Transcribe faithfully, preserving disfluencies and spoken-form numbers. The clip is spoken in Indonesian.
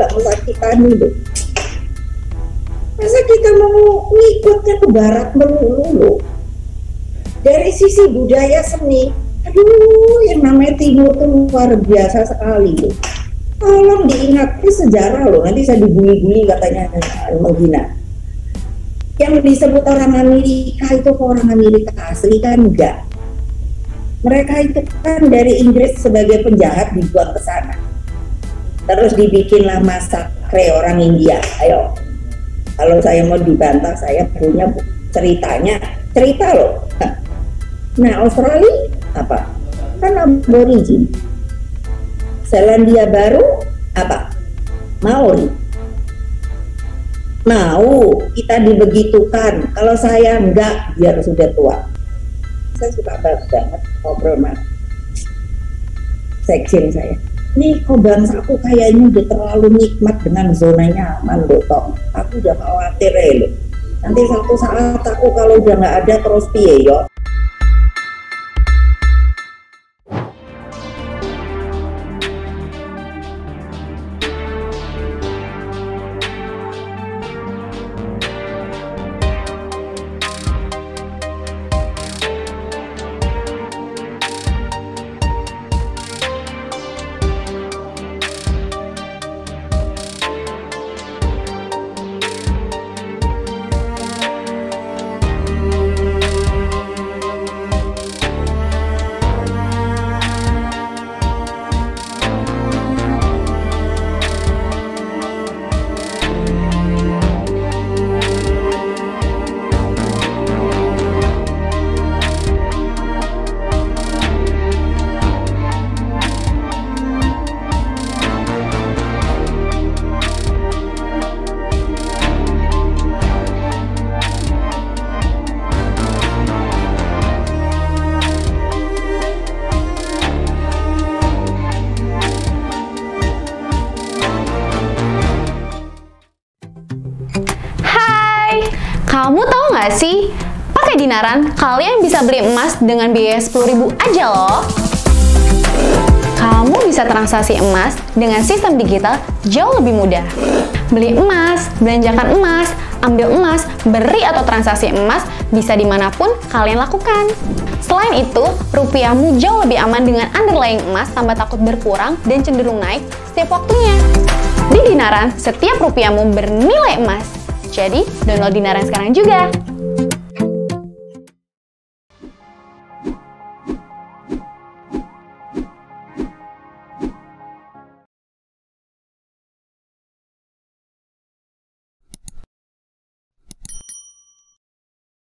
juga melatihan itu. Masa kita mau ngikutnya ke barat melulu? Dari sisi budaya seni, aduh, yang namanya Timur tuh luar biasa sekali. Loh. Tolong diingat, ini sejarah loh, nanti saya dibully-bully katanya menghina. Yang disebut orang Amerika itu orang Amerika asli kan enggak. Mereka itu kan dari Inggris sebagai penjahat dibuat ke sana. Terus dibikinlah masakre orang India. Ayo, kalau saya mau dibantah, saya punya ceritanya, cerita loh. Nah, Australia apa? Kan aborigin. Selandia Baru apa? Maori. Mau kita dibegitukan, kalau saya enggak, biar sudah tua. Saya suka banget ngobrol mas sekjen saya nih, kok bangsaku kayaknya udah terlalu nikmat dengan zona nyaman loh, Tom. Aku udah khawatir ya loh, nanti satu saat aku kalau udah nggak ada terus piye yo. Kamu tahu nggak sih, pakai Dinaran kalian bisa beli emas dengan biaya sepuluh ribu aja loh. Kamu bisa transaksi emas dengan sistem digital jauh lebih mudah. Beli emas, belanjakan emas, ambil emas, beri atau transaksi emas bisa dimanapun kalian lakukan. Selain itu, rupiahmu jauh lebih aman dengan underlying emas tanpa takut berkurang dan cenderung naik setiap waktunya. Di Dinaran, setiap rupiahmu bernilai emas. Jadi, download Dinaran sekarang juga!